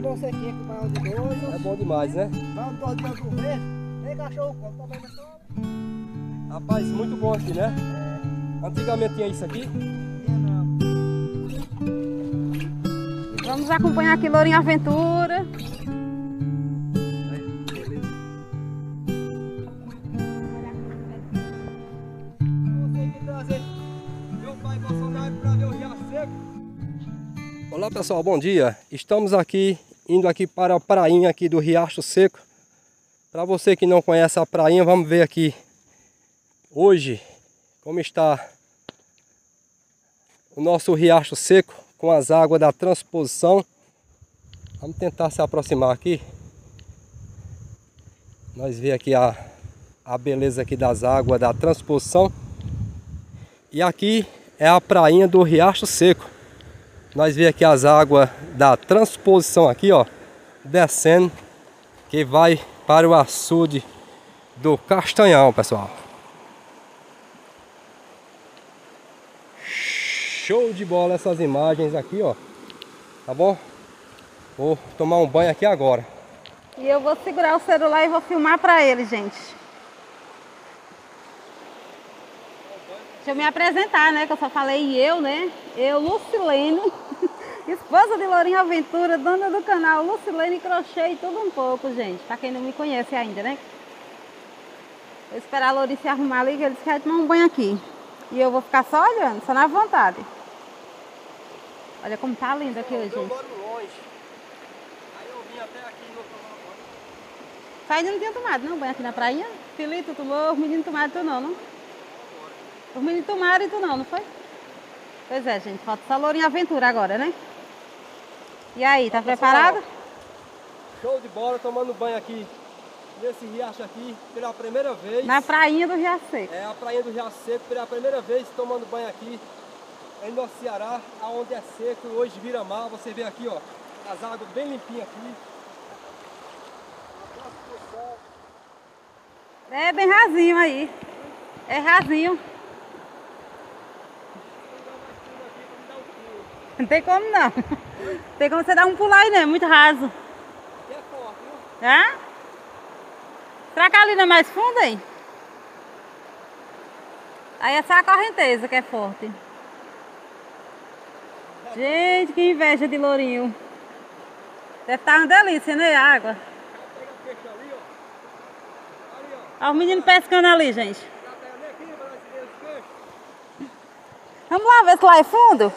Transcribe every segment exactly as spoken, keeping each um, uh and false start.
bom ser aqui com o maior de doze. É bom demais, né? Vamos todos nós comer. Nem cachorro come, também não come. Rapaz, muito bom aqui, né? É. Antigamente tinha isso aqui? Tinha não. Vamos acompanhar aqui Lorim Aventura. Olá pessoal, bom dia. Estamos aqui, indo aqui para a prainha aqui do Riacho Seco. Para você que não conhece a prainha, vamos ver aqui hoje como está o nosso Riacho Seco com as águas da transposição. Vamos tentar se aproximar aqui. Nós vemos aqui a, a beleza aqui das águas da transposição. E aqui é a prainha do Riacho Seco. Nós vemos aqui as águas da transposição aqui, ó, descendo, que vai para o açude do Castanhão, pessoal. Show de bola essas imagens aqui, ó. Tá bom? Vou tomar um banho aqui agora. E eu vou segurar o celular e vou filmar para ele, gente. Deixa eu me apresentar, né? Que eu só falei eu, né? Eu, Lucilene, esposa de Lorim Aventura, dona do canal Lucilene Crochê e tudo um pouco, gente. Pra quem não me conhece ainda, né? Vou esperar a Lorim se arrumar ali, que eles querem tomar um banho aqui. E eu vou ficar só olhando, só na vontade. Olha como tá lindo aqui hoje, gente. Eu moro longe. Aí eu vim até aqui e vou tomar um banho. Pai não tinha tomado, não? Banho aqui na prainha? Filito, tu louco, menino tomado, tu não, não? Os meninos tomaram e tu não, não foi? Pois é, gente. Falta só Lorim Aventura agora, né? E aí, tá preparado? Show de bola, tomando banho aqui nesse riacho aqui pela primeira vez. Na prainha do Riacho Seco. É, a prainha do Riacho Seco pela primeira vez tomando banho aqui em nosso Ceará, aonde é seco, hoje vira mar. Você vê aqui, ó, as águas bem limpinhas aqui. É bem rasinho aí. É rasinho. Não tem como não. Não tem como você dar um pular aí, né? Muito raso. E é forte, né? Hã? Será que a linha é mais funda aí? Aí é só a correnteza que é forte. Gente, que inveja de Lourinho. Deve estar uma delícia, né? A água. Olha os meninos pescando ali, gente. Vamos lá ver se lá é fundo?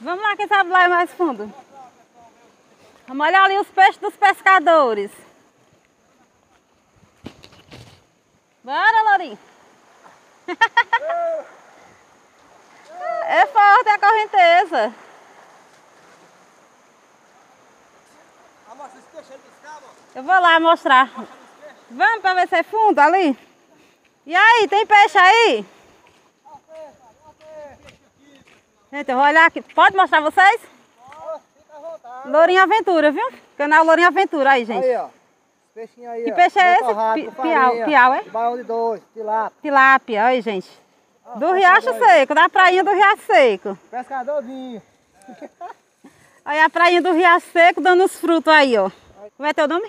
Vamos lá, quem sabe lá é mais fundo. Vamos olhar ali os peixes dos pescadores. Bora, Lorim. É forte a correnteza. Eu vou lá mostrar. Vamos para ver se é fundo ali. E aí, tem peixe aí? Gente, eu vou olhar aqui. Pode mostrar vocês? Pode, fica à vontade. Lorim Aventura, viu? Canal Lorim Aventura aí, gente. Aí, ó. Peixinho aí, que peixe ó. É esse? Piau, piau, é? Baião de dois, tilápia. Tilápia, aí, gente. Ah, do Riacho Seco, da prainha do Riacho Seco. Pescadorzinho. Aí a prainha do Riacho Seco dando os frutos aí, ó. Como é teu nome?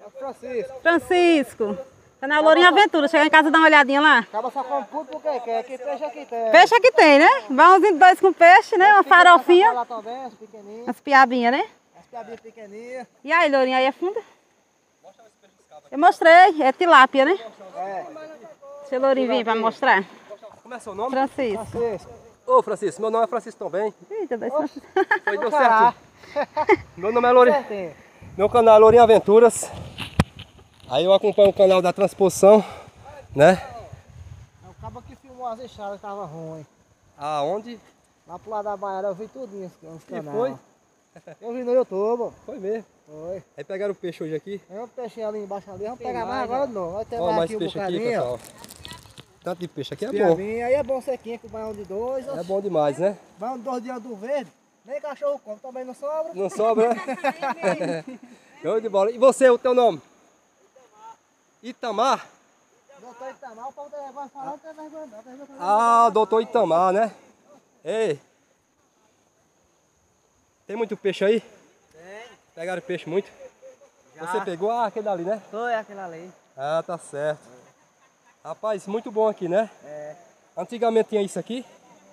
É Francisco. Francisco. Canal Lorim Aventura, chega em casa e dá uma olhadinha lá. Acaba só com tudo porque quer, que peixe aqui tem. Peixe aqui tem, né? Bãozinho de dois com peixe, né? Uma farofinha. Umas piabinhas, né? Umas piabinhas pequenininhas. E aí, Lorim, aí é funda? Eu mostrei, é tilápia, né? É. Deixa o Lorim vir pra mostrar. Como é seu nome? Francisco. Francisco. Ô, Francisco, meu nome é Francisco também. Eita, dois Francisco. Foi, deu certo. Meu nome é Lorim. Meu canal é Lorim Aventuras. Aí eu acompanho o canal da transposição, né? É o cabo que filmou as estradas que tava ruim. Aonde? Lá pro lado da Baiana eu vi tudinho nos canais. E foi? Eu vi no YouTube. Foi mesmo? Foi. Aí pegaram o peixe hoje aqui? É um peixe ali embaixo ali, vamos tem pegar mais, mais agora não. Vai ter ó, mais aqui um peixe aqui, pessoal. Tanto de peixe aqui é bom. Aí é bom sequinho com o banhão de dois. É bom demais, né? Banhão de dois dias do verde, nem cachorro come, também não sobra. Não sobra, né? Eu de bola. E você, o teu nome? Itamar? Doutor Itamar, o povo vai falar, não tem vergonha não. Ah, doutor Itamar, né? Ei! Tem muito peixe aí? Tem. Pegaram peixe muito? Já. Você pegou? Ah, aquele ali, né? Foi aquele ali. Ah, tá certo. É. Rapaz, muito bom aqui, né? É. Antigamente tinha isso aqui?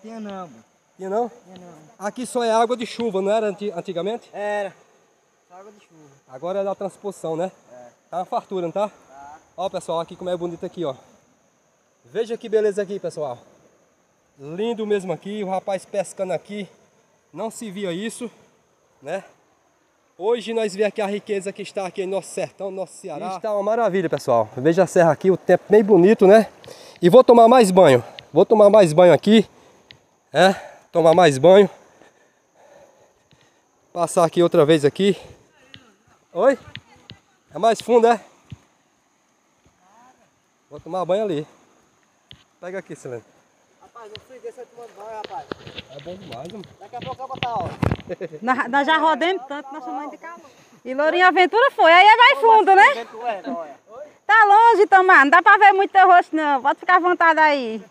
Tinha não, mano. Tinha não? Tinha não. Aqui só é água de chuva, não era antigamente? Era. Só água de chuva. Agora é da transposição, né? É. Tá uma fartura, não tá? Tá. Ó, pessoal, aqui como é bonito aqui, ó. Veja que beleza aqui, pessoal. Lindo mesmo aqui, o rapaz pescando aqui. Não se via isso, né? Hoje nós vemos aqui a riqueza que está aqui em nosso sertão, nosso Ceará. E está uma maravilha, pessoal. Veja a serra aqui, o tempo bem bonito, né? E vou tomar mais banho. Vou tomar mais banho aqui. É, tomar mais banho. Passar aqui outra vez aqui. Oi? É mais fundo, é? Vou tomar banho ali. Pega aqui, Silêncio. Rapaz, não fui desse tomando banho, rapaz. É bom demais, mano. Daqui a pouco eu vou botar, ó. Nós, nós já rodemos tanto, nós chamamos de calor. E Lorim Aventura foi, aí é mais fundo, né? Tá longe, Tomás, não dá pra ver muito teu rosto não, pode ficar à vontade aí.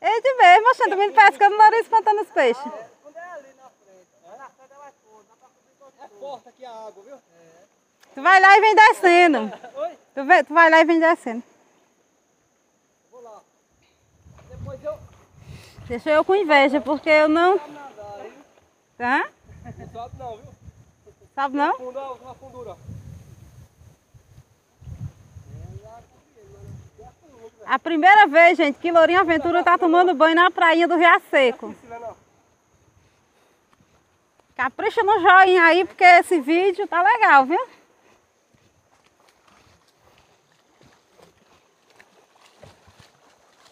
Ei, de ver, moçada, também pescando, Lorim espantando os peixes. Quando é ali na frente, na frente é mais fundo, dá pra subir todo mundo. É forte aqui a água, viu? Tu vai lá e vem descendo. Oi? Tu, vê, tu vai lá e vem descendo. Vou lá. Depois eu... Deixa eu com inveja, porque eu não... Não sabe nadar, hein? Hã? Não sabe não, viu? Sabe não? Afundou, uma fundura. A primeira vez, gente, que Lorim Aventura tá tomando banho na prainha do Riacho Seco. Capricha no joinha aí, porque esse vídeo tá legal, viu?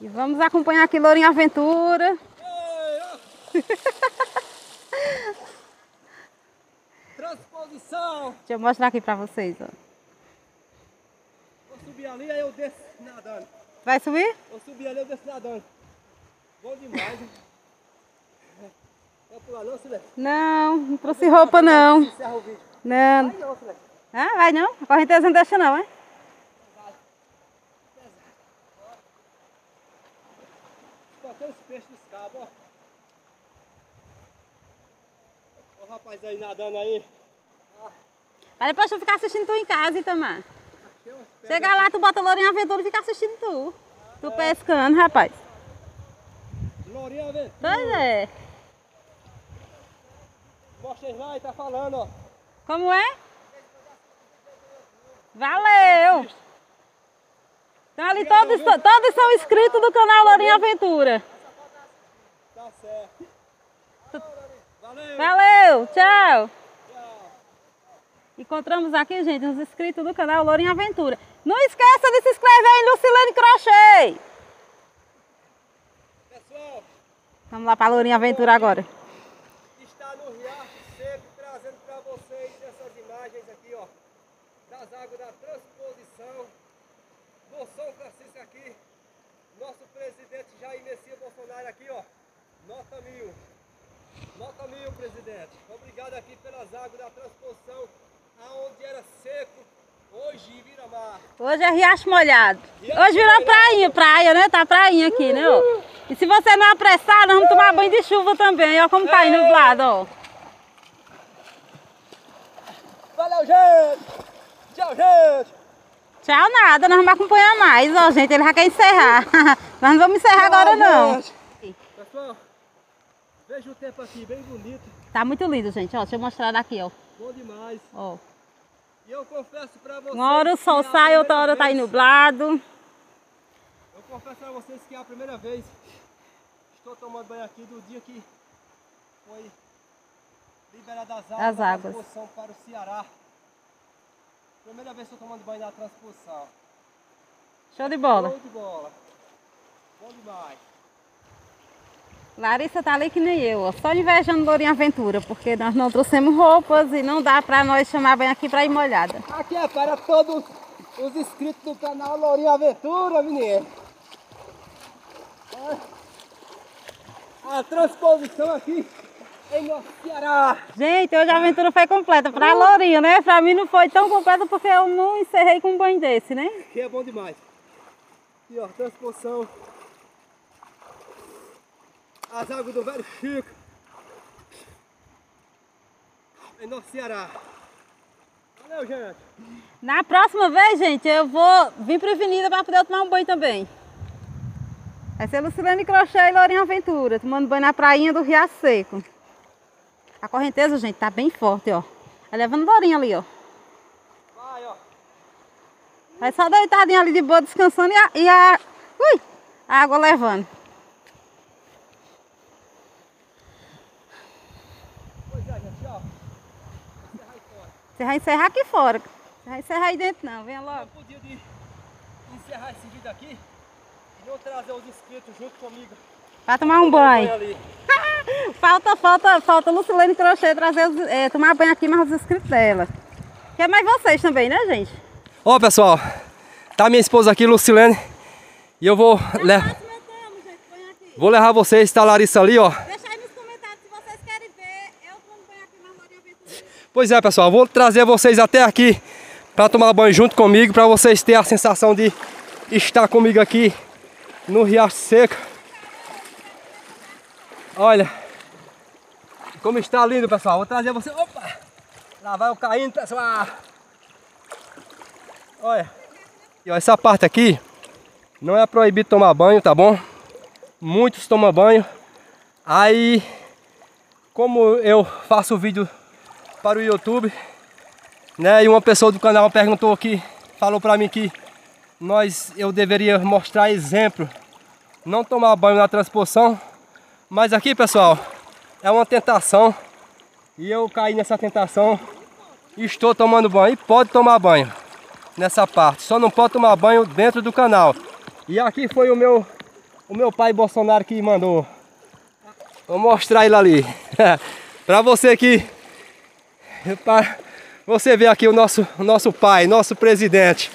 E vamos acompanhar aqui Lorim Aventura. Transposição! Deixa eu mostrar aqui pra vocês, ó. Vou subir ali, aí eu desço nadando. Vai subir? Vou subir ali, eu desço nadando. Bom demais, hein? Vai pular não, Silêncio? Não, não trouxe roupa não. Encerra o vídeo. Não. Vai não, Silêncio. Ah, vai não? A correnteza não deixa não, hein? Os peixes dos cabos, ó. Ó o rapaz aí nadando aí. Aí depois tu ficar assistindo tu em casa, Itamar. Chega lá, tu bota Lorim Aventura e fica assistindo tu. Ah, tu é. Pescando, rapaz. Lorim Aventura. Pois é. Mostra lá e tá falando, ó. Como é? Valeu! Então ali todos, todos são inscritos do canal Lorim Aventura. Tá certo. Valeu. Valeu, tchau. Tchau. Encontramos aqui, gente, os inscritos do canal Lorim Aventura. Não esqueça de se inscrever em Lucilene Crochê. Pessoal, vamos lá para Lorim Aventura agora. Está no Riacho Seco trazendo para vocês essas imagens aqui, ó, das águas da transposição. No São Francisco aqui, nosso presidente Jair Messias Bolsonaro aqui, ó, nota mil, nota mil, presidente. Obrigado aqui pelas águas da transposição, aonde era seco, hoje vira mar. Hoje é riacho molhado. Riacho hoje virou prainha, praia, né? Tá prainha aqui, uhum. Né? Ó. E se você não apressar, nós vamos tomar banho de chuva também, ó, como é. Tá aí nublado, ó. Valeu, gente! Tchau, gente! Tchau nada, nós vamos acompanhar mais, ó gente, ele já quer encerrar. Nós não vamos encerrar tchau, agora gente. Não. Pessoal, veja o tempo aqui, bem bonito. Tá muito lindo, gente, ó, deixa eu mostrar daqui, ó. Bom demais. Ó. E eu confesso pra vocês... Uma hora o sol sai, outra hora vez, tá aí nublado. Eu confesso pra vocês que é a primeira vez. Estou tomando banho aqui do dia que foi liberada as águas. As águas. Para o Ceará. Primeira vez que estou tomando banho na transposição. Show de bola. Show de bola. Bom demais. Larissa tá ali que nem eu, ó. Só invejando Lorim Aventura, porque nós não trouxemos roupas e não dá para nós chamar banho aqui para ir molhada. Aqui é para todos os inscritos do canal Lorim Aventura, menino. A transposição aqui. Gente, hoje a aventura foi completa, pra Lorim, né? Pra mim não foi tão completa porque eu não encerrei com um banho desse, né? Que é bom demais. E ó, transposição. as águas do velho Chico, em nosso Ceará. Valeu, gente. Na próxima vez, gente, eu vou vir para a avenida para poder tomar um banho também. Essa é Lucilene Crochê e Lorim Aventura, tomando banho na prainha do Riacho Seco. A correnteza, gente, tá bem forte, ó. Tá levando Lorim ali, ó. Vai, ó. Vai só deitadinha ali de boa, descansando e a, e a, ui, a água levando. Pois é, gente, ó. Você vai encerrar aqui fora. Você vai encerrar aí dentro, não. Venha logo. Eu podia de encerrar esse vídeo aqui. Vou trazer os inscritos junto comigo. Vai tomar um banho. banho falta, falta, falta Lucilene Crochê trazer os, é, tomar banho aqui, mas os inscritos dela. Quer mais vocês também, né, gente? Ó, pessoal, tá minha esposa aqui, Lucilene. E eu vou é levar. Gente, aqui. Vou levar vocês, tá a Larissa ali, ó. Deixa aí nos comentários se vocês querem ver. Eu tomo banho aqui na Lorim Aventuras. Pois é, pessoal, vou trazer vocês até aqui para tomar banho junto comigo, para vocês terem a sensação de estar comigo aqui no Riacho Seco. Olha como está lindo, pessoal. Vou trazer você. Opa! Lá vai eu caindo, pessoal. Olha. E ó, essa parte aqui não é proibido tomar banho, tá bom? Muitos tomam banho. Aí, como eu faço vídeo para o YouTube, né? E uma pessoa do canal perguntou aqui, falou pra mim que Nós, eu deveria mostrar exemplo, não tomar banho na transposição, mas aqui, pessoal, é uma tentação e eu caí nessa tentação e estou tomando banho. E pode tomar banho nessa parte, só não pode tomar banho dentro do canal. E aqui foi o meu, o meu pai Bolsonaro que mandou. Vou mostrar ele ali para você que para você ver aqui o nosso, nosso pai, nosso presidente.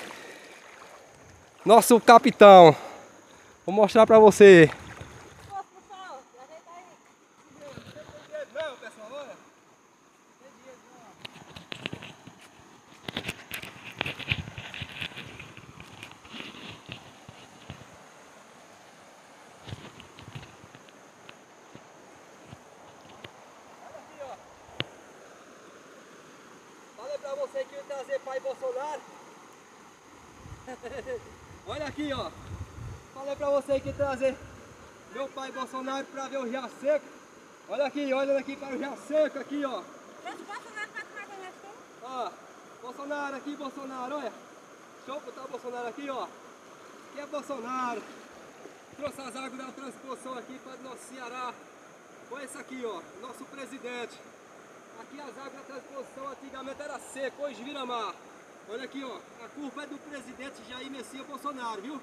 Nosso capitão. Vou mostrar pra você. Falei pra você que ia trazer pai Bolsonaro. Olha aqui, ó, falei pra você que trazer meu pai Bolsonaro pra ver o Riacho Seco. Olha aqui, olha aqui para o Riacho Seco, aqui, ó. Trouxe o Bolsonaro pra tomar banho aqui? Ó, Bolsonaro aqui, Bolsonaro, olha. Deixa eu botar o Bolsonaro aqui, ó. Aqui é Bolsonaro. Trouxe as águas da transposição aqui para o nosso Ceará. Olha isso aqui, ó, nosso presidente. Aqui as águas da transposição antigamente era seco, hoje vira mar. Olha aqui, ó, a curva é do presidente Jair Messias Bolsonaro, viu?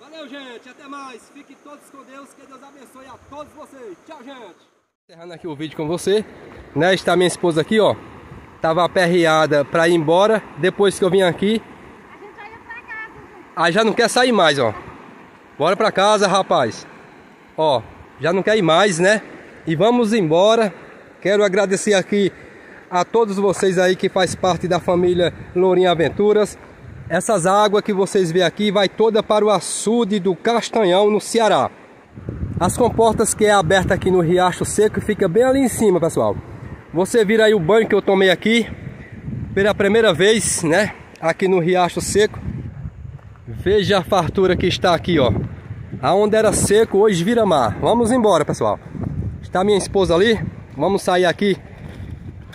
Valeu, gente, até mais. Fiquem todos com Deus, que Deus abençoe a todos vocês. Tchau, gente. Encerrando aqui o vídeo com você, né? Está minha esposa aqui, ó. Tava aperreada pra ir embora. Depois que eu vim aqui, a gente já ia pra casa, gente. Aí já não quer sair mais, ó. Bora pra casa, rapaz. Ó, já não quer ir mais, né? E vamos embora. Quero agradecer aqui a todos vocês aí que faz parte da família Lorim Aventuras. Essas águas que vocês vê aqui vai toda para o açude do Castanhão, no Ceará. As comportas que é aberta aqui no Riacho Seco fica bem ali em cima, pessoal. Você vira aí o banho que eu tomei aqui pela primeira vez, né? Aqui no Riacho Seco. Veja a fartura que está aqui, ó. Aonde era seco, hoje vira mar. Vamos embora, pessoal. Está minha esposa ali. Vamos sair aqui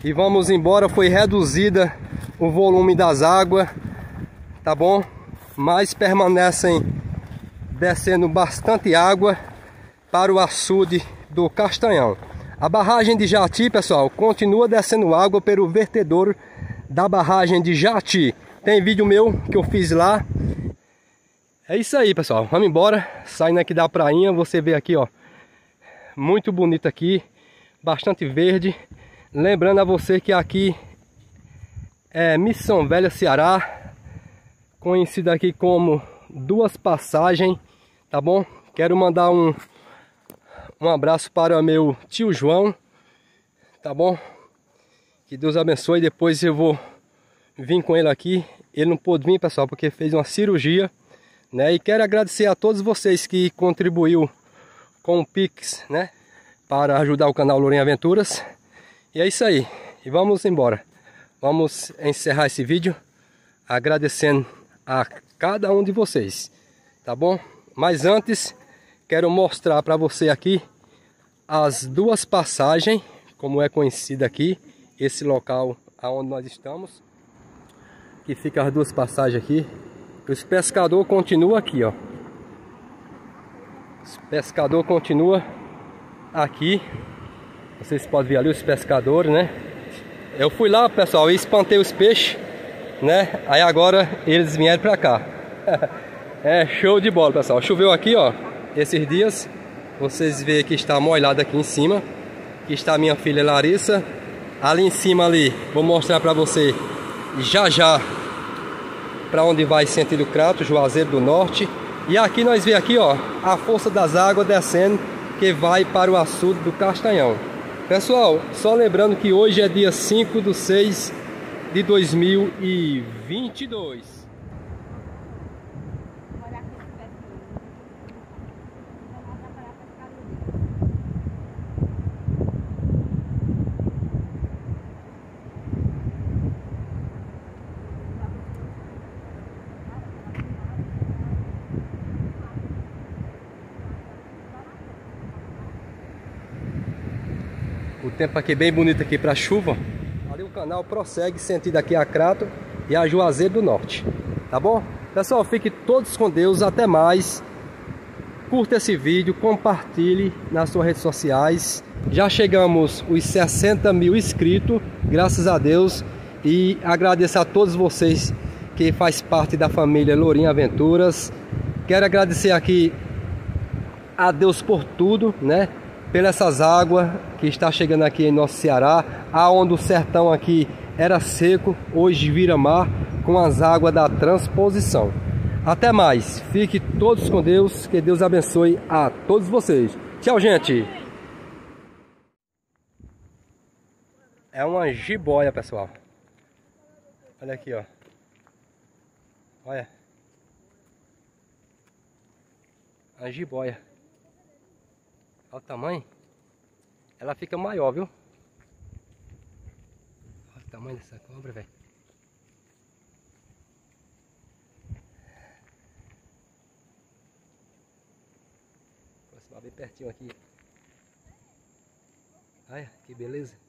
e vamos embora. Foi reduzida o volume das águas, tá bom? Mas permanecem descendo bastante água para o açude do Castanhão. A barragem de Jati, pessoal, continua descendo água pelo vertedouro da barragem de Jati. Tem vídeo meu que eu fiz lá. É isso aí, pessoal. Vamos embora. Saindo aqui da prainha, você vê aqui, ó. Muito bonito aqui. Bastante verde. Lembrando a você que aqui é Missão Velha, Ceará, conhecida aqui como Duas Passagens, tá bom? Quero mandar um, um abraço para meu tio João, tá bom? Que Deus abençoe, depois eu vou vir com ele aqui. Ele não pôde vir, pessoal, porque fez uma cirurgia, né? E quero agradecer a todos vocês que contribuíram com o Pix, né? para ajudar o canal Lorim Aventuras. E é isso aí. E vamos embora. Vamos encerrar esse vídeo agradecendo a cada um de vocês, tá bom? Mas antes, quero mostrar para você aqui as Duas Passagens, como é conhecida aqui, esse local aonde nós estamos, que fica as Duas Passagens aqui. Os pescadores continuam aqui, ó. Os pescadores continuam aqui. Vocês podem ver ali os pescadores, né? Eu fui lá, pessoal, e espantei os peixes, né? Aí agora eles vieram pra cá. É show de bola, pessoal. Choveu aqui, ó, esses dias. Vocês veem que está molhado aqui em cima. Aqui está a minha filha Larissa. Ali em cima ali, vou mostrar pra você já já para onde vai sentido Crato, Juazeiro do Norte. E aqui nós vemos aqui, ó, a força das águas descendo, que vai para o açude do Castanhão. Pessoal, só lembrando que hoje é dia cinco do seis de dois mil e vinte e dois. O tempo aqui bem bonito aqui para chuva. Ali o canal prossegue sentido aqui a Crato e a Juazeiro do Norte. Tá bom? Pessoal, fiquem todos com Deus. Até mais. Curta esse vídeo, compartilhe nas suas redes sociais. Já chegamos os sessenta mil inscritos, graças a Deus. E agradeço a todos vocês que faz parte da família Lorim Aventuras. Quero agradecer aqui a Deus por tudo, né? Pelas essas águas que está chegando aqui em nosso Ceará, aonde o sertão aqui era seco, hoje vira mar com as águas da transposição. Até mais, fiquem todos com Deus, que Deus abençoe a todos vocês. Tchau, gente! É uma jiboia, pessoal. Olha aqui, ó. Olha. A jiboia. Olha o tamanho. Ela fica maior, viu? Olha o tamanho dessa cobra, velho. Vou aproximar bem pertinho aqui. Olha, que beleza.